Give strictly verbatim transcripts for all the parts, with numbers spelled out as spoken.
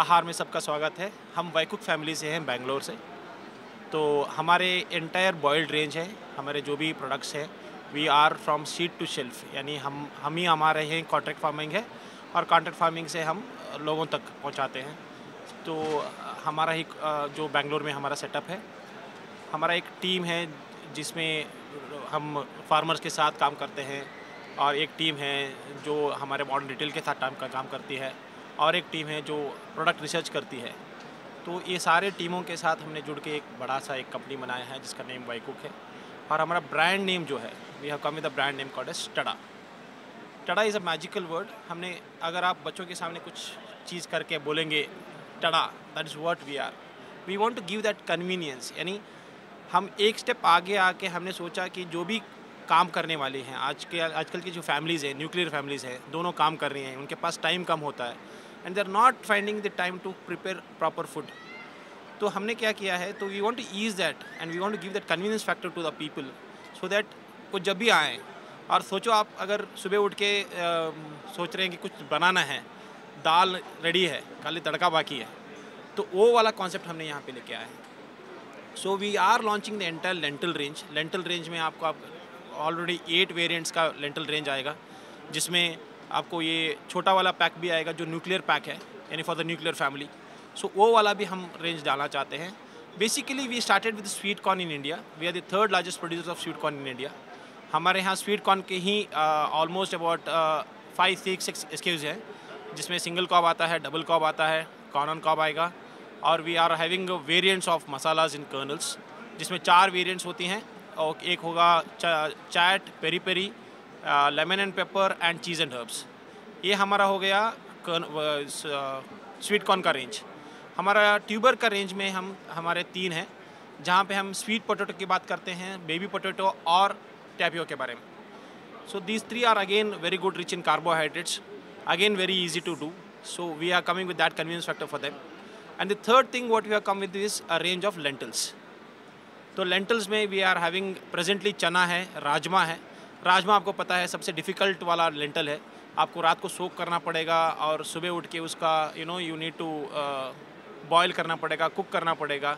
आहार में सबका स्वागत है। हम वाई-कुक फैमिली से हैं, बेंगलोर से। तो हमारे एंटायर बॉयल्ड रेंज है, हमारे जो भी प्रोडक्ट्स हैं we are from seed to shelf, यानी हम हम ही हमारे हैं। कॉन्ट्रैक्ट फार्मिंग है और कॉन्ट्रैक्ट फार्मिंग से हम लोगों तक पहुंचाते हैं। तो हमारा ही जो बेंगलोर में हमारा सेटअप है, हमारा एक टीम है जिसमें हम फार्मर्स के साथ काम करते हैं, और एक टीम है जो हमारे मॉडर्न रिटेल के साथ काम करती है, और एक टीम है जो प्रोडक्ट रिसर्च करती है। तो ये सारे टीमों के साथ हमने जुड़ के एक बड़ा सा एक कंपनी बनाया है जिसका नेम वाई-कुक है। और हमारा ब्रांड नेम जो है, we have come with the brand name called as टडा। टडा is a magical word. हमने, अगर आप बच्चों के सामने कुछ चीज़ करके बोलेंगे टडा, that is what we are. We want to give that convenience, यानी हम एक स्टेप आगे आके हमने सोचा कि जो भी काम करने वाले हैं, आज के आजकल की जो फैमिलीज़ हैं, न्यूक्लियर फैमिलीज़ हैं, दोनों काम कर रही हैं, उनके पास टाइम कम होता है and they are not finding the time to prepare proper food. तो हमने क्या किया है, तो we want to ease that and we want to give that convenience factor to the people, so that वो जब भी आएँ। और सोचो आप अगर सुबह उठ के आ, सोच रहे हैं कि कुछ बनाना है, दाल रेडी है, खाली तड़का बाकी है, तो वो वाला कॉन्सेप्ट हमने यहाँ पर लेके आया है। So we are launching the entire lentil range. Lentil range में आपको आप ऑलरेडी एट वेरिएंट्स का लेंटल रेंज आएगा, जिसमें आपको ये छोटा वाला पैक भी आएगा जो न्यूक्लियर पैक है, यानी for the nuclear family. So वो वाला भी हम रेंज डालना चाहते हैं। Basically we started with sweet corn in India. We are the third largest producer of sweet corn in India. हमारे यहाँ स्वीट कॉर्न के ही almost about five six six SKUs हैं, जिसमें सिंगल कॉब आता है, डबल कॉब आता है, कॉर्न ऑन कॉब आएगा। और we are having variants of masalas in kernels, जिसमें चार वेरियंट्स होती हैं। और एक होगा chaat, peri peri, lemon and pepper and cheese and herbs. ये हमारा हो गया स्वीट कॉर्न का रेंज। हमारा ट्यूबर का रेंज में हम हमारे तीन हैं, जहाँ पे हम स्वीट पोटैटो की बात करते हैं, बेबी पोटैटो और टैपियो के बारे में। So these three are again very good, rich in carbohydrates, again very easy to do. So we are coming with that convenience factor for them. And the third thing what we are come with is a range of lentils. तो lentils में we are having presently chana है, राजमा है। राजमा आपको पता है सबसे difficult वाला lentil है, आपको रात को सोक करना पड़ेगा और सुबह उठ के उसका you know you need to boil करना पड़ेगा, कुक करना पड़ेगा।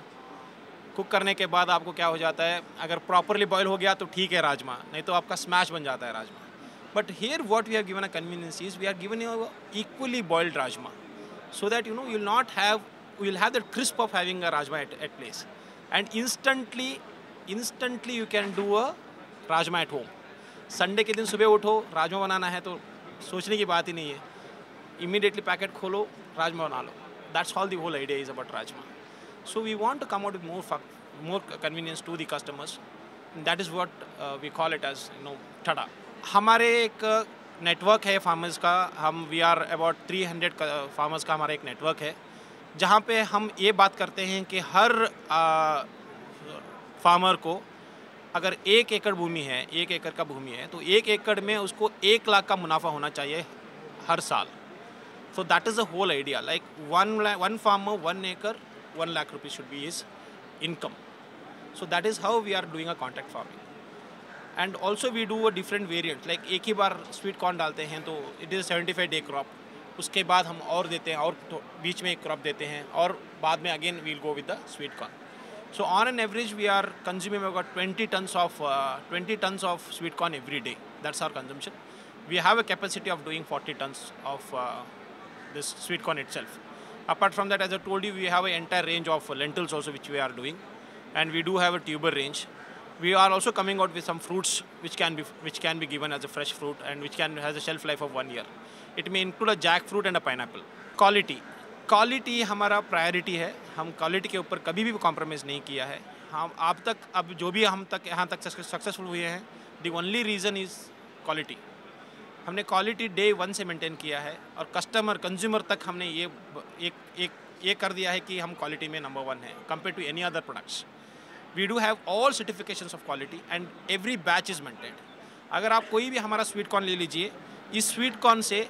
कुक करने के बाद आपको क्या हो जाता है, अगर प्रॉपरली बॉयल हो गया तो ठीक है राजमा, नहीं तो आपका स्मैश बन जाता है rajma. But here what we have given a convenience is we are given you equally boiled rajma, so that you know you will not have you will have that crisp of having a rajma at place, and instantly instantly you can do a rajma at home. Sunday के दिन सुबह उठो, राजमा बनाना है तो सोचने की बात ही नहीं है, immediately पैकेट खोलो, राजमा बना लो। That's all the whole idea is about rajma. So we want to come out with more more convenience to the customers. That is what uh, we call it as you know tada. हमारे एक network है farmers का, हम we are about three hundred farmers का हमारा एक network है, जहाँ पे हम ये बात करते हैं कि हर आ, फार्मर को अगर एक एकड़ भूमि है, एक एकड़ का भूमि है, तो एक एकड़ में उसको एक लाख का मुनाफा होना चाहिए हर साल। So that is the whole idea, like one one farmer one acre one lakh rupees should be is income. So that is how we are doing a contract farming. And also we do a different variant, like एक ही बार sweet corn डालते हैं तो it is seventy five day crop. उसके बाद हम और देते हैं, और बीच में एक क्रॉप देते हैं, और बाद में again we'll go with the sweet corn. So on an average we are consuming about twenty tons of twenty tons of sweet corn every day. That's our consumption. We have a capacity of doing forty tons of this sweet corn itself. Apart from that, as I told you, we have an entire range of lentils also which we are doing, and we do have a tuber range. We are also coming out with some fruits which can be which can be given as a fresh fruit and which can has a shelf life of one year. It may include a jackfruit and a pineapple. Quality, quality हमारा priority है. हम quality के ऊपर कभी भी compromise नहीं किया है. हम आप तक अब जो भी हम तक यहाँ तक successful हुए हैं, the only reason is quality. हमने quality day one से maintain किया है और customer consumer तक हमने ये एक एक ये कर दिया है कि हम quality में number one है compared to any other products. We do have all certifications of quality and every batch is maintained. अगर आप कोई भी हमारा स्वीट कॉर्न ले लीजिए, इस स्वीट कॉर्न से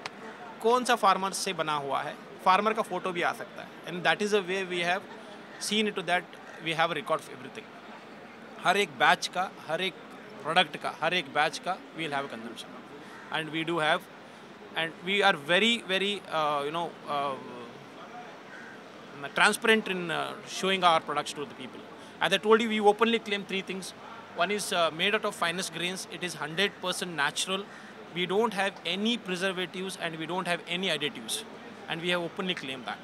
कौन सा फार्मर से बना हुआ है, फार्मर का फ़ोटो भी आ सकता है, and that is a way we have seen to that we have record of everything. हर एक बैच का, हर एक प्रोडक्ट का, हर एक बैच का we will have consumption, and we do have, and we are very very you know um, transparent in uh, showing our products to the people. As I told you, we openly claim three things. One is uh, made out of finest grains. It is one hundred percent natural. We don't have any preservatives and we don't have any additives. And we have openly claimed that.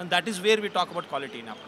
And that is where we talk about quality now.